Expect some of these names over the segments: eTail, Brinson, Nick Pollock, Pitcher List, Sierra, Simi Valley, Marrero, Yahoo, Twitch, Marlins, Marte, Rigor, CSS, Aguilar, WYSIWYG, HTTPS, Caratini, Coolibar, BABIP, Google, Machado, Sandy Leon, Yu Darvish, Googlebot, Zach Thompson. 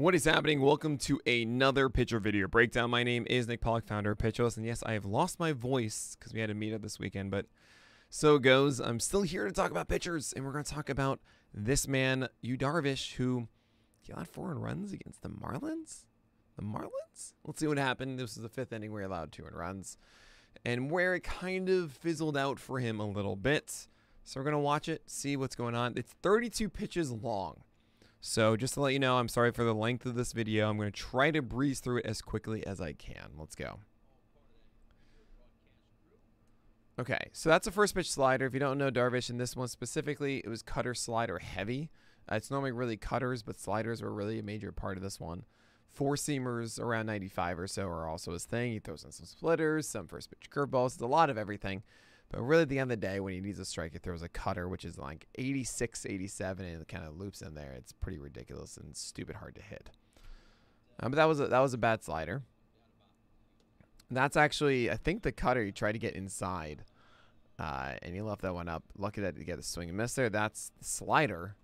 What is happening? Welcome to another pitcher video breakdown. My name is Nick Pollock, founder of Pitcher List, and yes, I have lost my voice because we had a meetup this weekend, but so goes. I'm still here to talk about pitchers, and we're going to talk about this man, Yu Darvish, who allowed 4 runs against the Marlins. Let's see what happened. This is the 5th inning where he allowed 2 runs, and where it kind of fizzled out for him a little bit. So we're going to watch it, see what's going on. It's 32 pitches long. So just to let you know, I'm sorry for the length of this video. I'm going to try to breeze through it as quickly as I can. Let's go. Okay, so that's the first pitch slider. If you don't know Darvish, in this one specifically, it was cutter, slider, heavy. It's normally really cutters, but sliders were really a major part of this one. 4-seamers around 95 or so are also his thing. He throws in some splitters, some first pitch curveballs. It's a lot of everything. But really at the end of the day, when he needs a strike, he throws a cutter, which is like 86, 87, and it kind of loops in there. It's pretty ridiculous and stupid hard to hit. But that was a bad slider. That's actually, I think the cutter, he tried to get inside, and he left that one up. Lucky that he got the swing and miss there. That's the slider,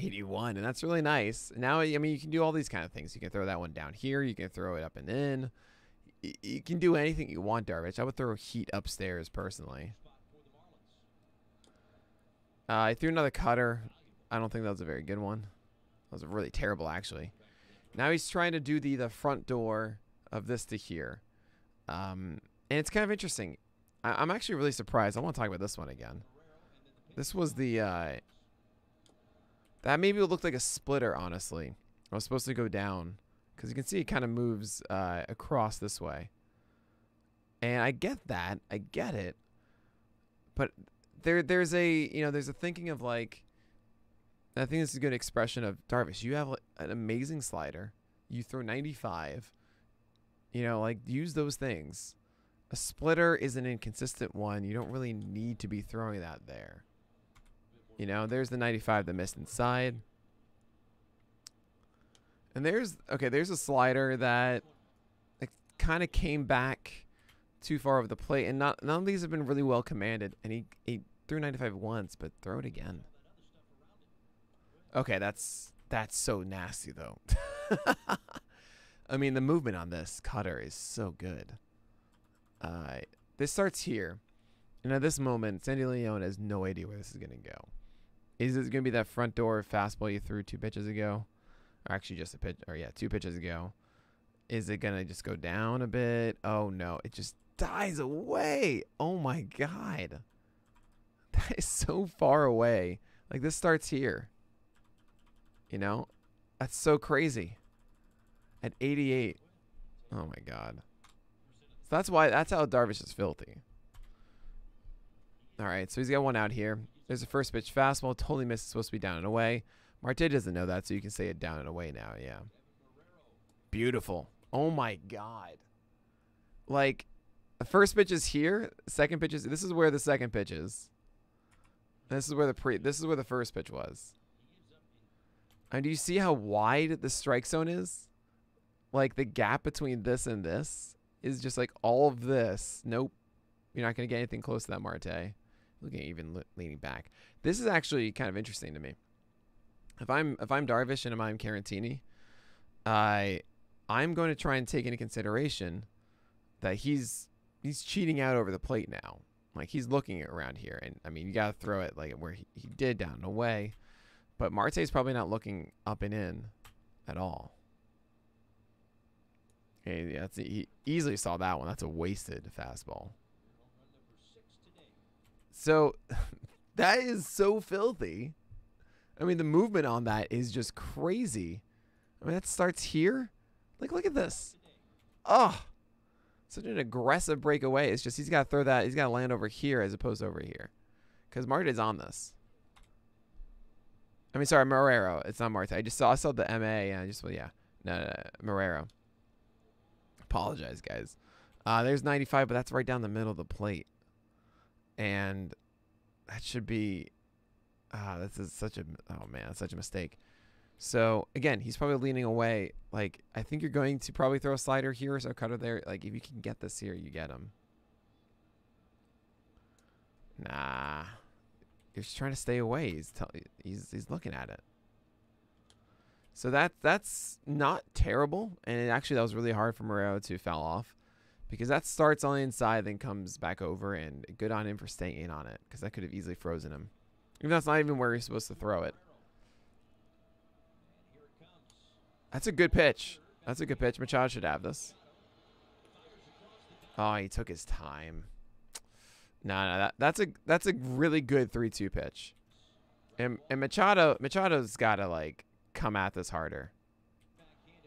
81, and that's really nice. Now, I mean, you can do all these kind of things. You can throw that one down here. You can throw it up and in. You can do anything you want, Darvish. I would throw heat upstairs, personally. I threw another cutter. I don't think that was a very good one. That was really terrible, actually. Now he's trying to do the front door of this to here. And it's kind of interesting. I'm actually really surprised. I want to talk about this one again. This was the... that maybe looked like a splitter, honestly. I was supposed to go down. Because you can see it kind of moves across this way. And I get that. I get it. But there's a, you know, there's a thinking of like, I think this is a good expression of Darvish. You have an amazing slider. You throw 95. You know, like, use those things. A splitter is an inconsistent one. You don't really need to be throwing that there. You know, there's the 95 that missed inside. And there's a slider that kind of came back too far over the plate, and none of these have been really well commanded. And he threw 95 once, but throw it again. Okay, that's so nasty though. I mean, the movement on this cutter is so good. This starts here, and at this moment, Sandy Leon has no idea where this is gonna go. Is it gonna be that front door fastball you threw 2 pitches ago? Or actually just a pitch, or yeah, 2 pitches ago. Is it going to just go down a bit? Oh, no. It just dies away. Oh, my God. That is so far away. Like, this starts here. You know? That's so crazy. At 88. Oh, my God. So that's why, that's how Darvish is filthy. All right, so he's got one out here. There's a first pitch fastball. Totally missed. It's supposed to be down and away. Marte doesn't know that, so you can say it down and away now, yeah. Beautiful. Oh, my God. Like, the first pitch is here. Second pitch is... This is where the second pitch is. This is where the This is where the first pitch was. And do you see how wide the strike zone is? Like, the gap between this and this is just like all of this. Nope. You're not going to get anything close to that, Marte. Looking at even leaning back. This is actually kind of interesting to me. If I'm Darvish and if I'm Caratini, I'm going to try and take into consideration that he's cheating out over the plate now. Like, he's looking around here, and I mean, you got to throw it like where he did, down and away. But Marte's probably not looking up and in at all. Okay, yeah, he easily saw that one. That's a wasted fastball. So that is so filthy. I mean, the movement on that is just crazy. I mean, that starts here. Like, look at this. Oh, such an aggressive breakaway. It's just he's got to throw that. He's got to land over here as opposed to over here. Because Marte is on this. I mean, sorry, Marrero. It's not Marte. I saw the M.A. and I just, well, yeah. No, Marrero. Apologize, guys. There's 95, but that's right down the middle of the plate. And that should be... this is such a, oh man, that's such a mistake. So again, he's probably leaning away. Like, I think you're going to probably throw a slider here or a cutter there. Like, if you can get this here, you get him. Nah, you're just trying to stay away. He's looking at it. So that's not terrible. And actually, that was really hard for Marrero to foul off, because that starts on the inside, then comes back over, and good on him for staying in on it, because that could have easily frozen him. Even though that's not even where he's supposed to throw it. That's a good pitch. That's a good pitch. Machado should have this. Oh, he took his time. No, that's a really good 3-2 pitch. And Machado's got to, like, come at this harder.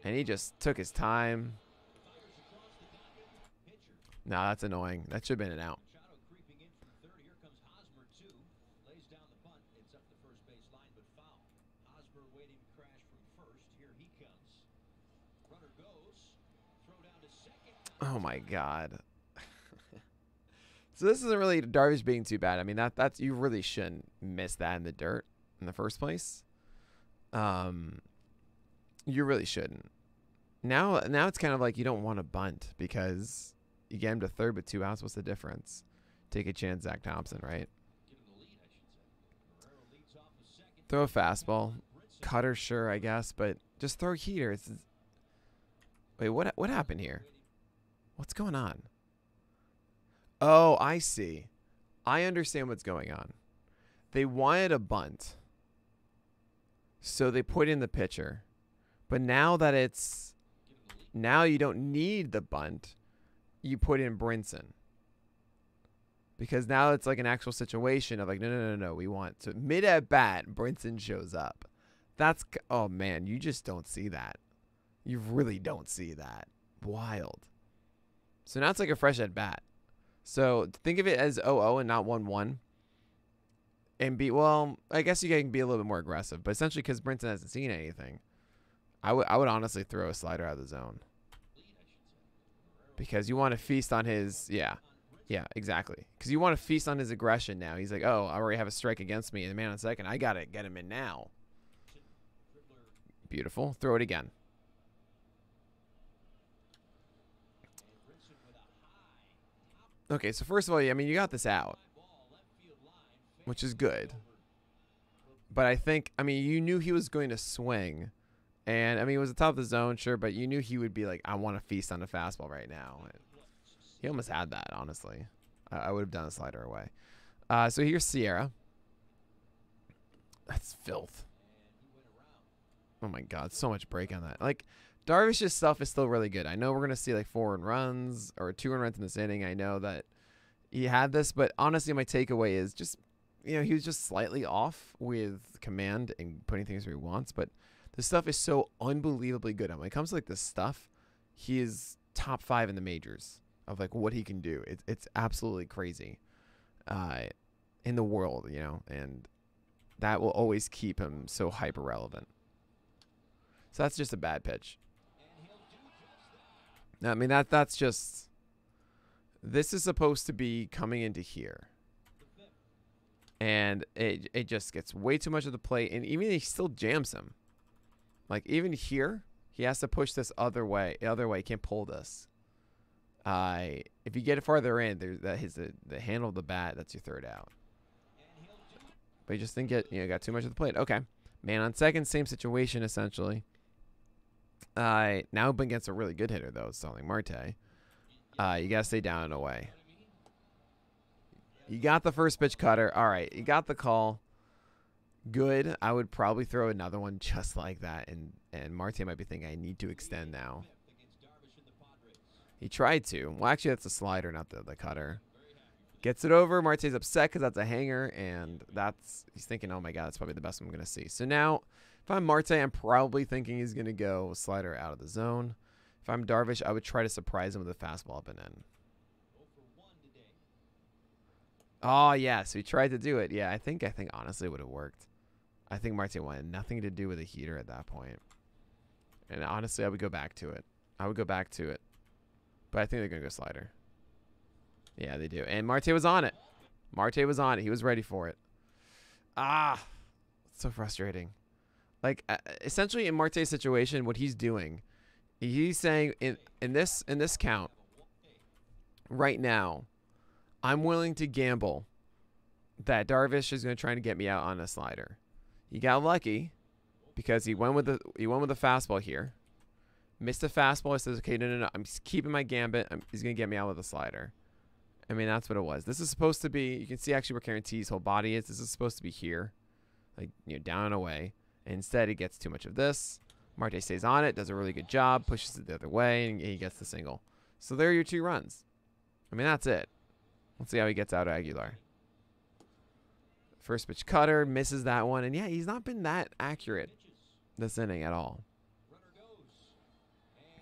And he just took his time. No, that's annoying. That should have been an out. Oh my God. So this isn't really Darvish being too bad. I mean, that's you really shouldn't miss that in the dirt in the first place. You really shouldn't. Now it's kind of like you don't want to bunt because you get him to third with 2 outs. What's the difference? Take a chance, Zach Thompson, right? Throw a fastball, cutter, sure, I guess, but just throw a heater. It's, wait, what happened here? What's going on? Oh, I see. I understand what's going on. They wanted a bunt, so they put in the pitcher. But now that it's... Now you don't need the bunt. You put in Brinson. Because now it's like an actual situation of like, no. We want to... Mid-at-bat, Brinson shows up. That's... Oh, man. You just don't see that. You really don't see that. Wild. So now it's like a fresh at bat. So think of it as 0-0 and not 1-1. And be, well, I guess you can be a little bit more aggressive, but essentially because Brinson hasn't seen anything, I would honestly throw a slider out of the zone. Because you want to feast on his, yeah, exactly. Because you want to feast on his aggression now. He's like, oh, I already have a strike against me, and the man on second, I gotta get him in now. Beautiful. Throw it again. Okay, so first of all, I mean, you got this out, which is good. But I think, I mean, you knew he was going to swing. And, I mean, it was the top of the zone, sure, but you knew he would be like, I want to feast on the fastball right now. And he almost had that, honestly. I would have done a slider away. So here's Sierra. That's filth. Oh, my God, so much break on that. Like... Darvish's stuff is still really good. I know we're going to see like 4-run runs or 2-run runs in this inning. I know that he had this, but honestly, my takeaway is just, you know, he was just slightly off with command and putting things where he wants, but the stuff is so unbelievably good. And when it comes to like this stuff, he is top 5 in the majors of like what he can do. It's absolutely crazy in the world, you know, and that will always keep him so hyper relevant. So that's just a bad pitch. I mean, that's just... This is supposed to be coming into here. And it just gets way too much of the plate. And even he still jams him. Like, even here, he has to push this other way. The other way, he can't pull this. If you get it farther in, the handle of the bat, that's your 3rd out. But you just didn't get... You know, got too much of the plate. Okay. Man on second, same situation, essentially. Now up against a really good hitter, though. It's only Marte. You got to stay down and away. You got the first pitch cutter. All right. You got the call. Good. I would probably throw another one just like that. And Marte might be thinking, I need to extend now. He tried to. Well, actually, that's a slider, not the cutter. Gets it over. Marte's upset because that's a hanger, and he's thinking, oh, my God, that's probably the best I'm going to see. So now, if I'm Marte, I'm probably thinking he's going to go slider out of the zone. If I'm Darvish, I would try to surprise him with a fastball up and in. Oh, yeah, so he tried to do it. Yeah, I think honestly, it would have worked. I think Marte wanted nothing to do with a heater at that point. And honestly, I would go back to it. But I think they're going to go slider. Yeah, they do. And Marte was on it. He was ready for it. Ah, it's so frustrating. Like, essentially in Marte's situation, what he's doing, he's saying in this count, right now, I'm willing to gamble that Darvish is going to try to get me out on a slider. He got lucky, because he went with the fastball here. Missed the fastball. He says, okay, no. I'm just keeping my gambit. He's going to get me out with a slider. I mean, that's what it was. This is supposed to be, you can see actually where Caratini's whole body is. This is supposed to be here, like, you know, down and away. And instead, he gets too much of this. Marte stays on it, does a really good job, pushes it the other way, and he gets the single. So there are your 2 runs. I mean, that's it. Let's see how he gets out of Aguilar. First pitch cutter, misses that one. And yeah, he's not been that accurate this inning at all.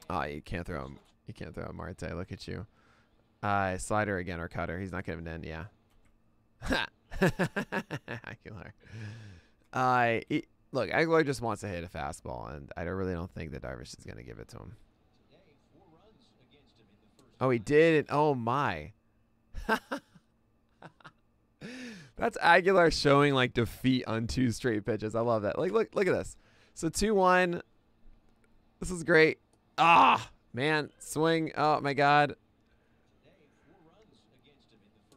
Oh, you can't throw him. You can't throw him, Marte. Look at you. Slider again or cutter. He's not giving in. Yeah. Aguilar. Look, Aguilar just wants to hit a fastball, and I really don't think that Darvish is going to give it to him. Oh, he did it. Oh, my. That's Aguilar showing, like, defeat on 2 straight pitches. I love that. Like, look at this. So 2-1. This is great. Ah, man. Swing. Oh, my God.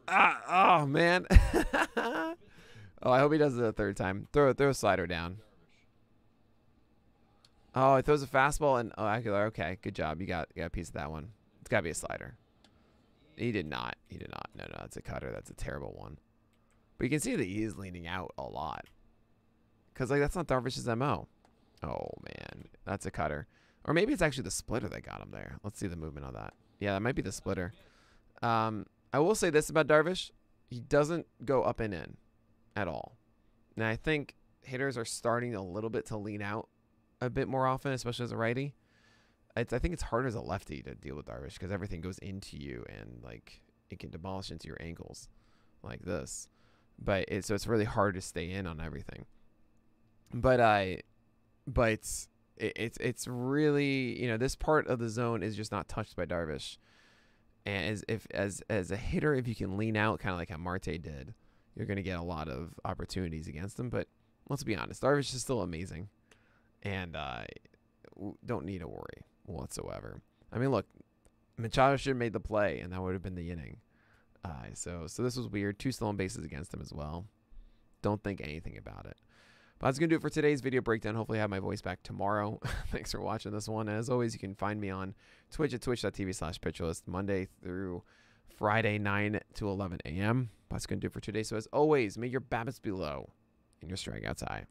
Ah, oh, man. Oh, I hope he does it a 3rd time. Throw a slider down. Oh, he throws a fastball and oh, Aguilar. Okay, good job. You got a piece of that one. It's got to be a slider. He did not. He did not. No, that's a cutter. That's a terrible one. But you can see that he is leaning out a lot. Because, like, that's not Darvish's MO. Oh, man. That's a cutter. Or maybe it's actually the splitter that got him there. Let's see the movement on that. Yeah, that might be the splitter. I will say this about Darvish. He doesn't go up and in at all. And I think hitters are starting a little bit to lean out a bit more often, especially as a righty. I think it's harder as a lefty to deal with Darvish because everything goes into you and, like, it can demolish into your ankles like this. But it's really hard to stay in on everything. But it's really, you know, this part of the zone is just not touched by Darvish. And as a hitter, if you can lean out kind of like how Marte did, you're going to get a lot of opportunities against him. But let's be honest, Darvish is still amazing, and don't need to worry whatsoever. I mean, look, Machado should have made the play, and that would have been the inning. So this was weird. 2 stolen bases against him as well. Don't think anything about it. But that's going to do it for today's video breakdown. Hopefully I have my voice back tomorrow. Thanks for watching this one. And as always, you can find me on Twitch at twitch.tv/pitcherlist Monday through Friday, 9 to 11 a.m. That's going to do it for today. So as always, may your BABIPs be low and your strikeouts high.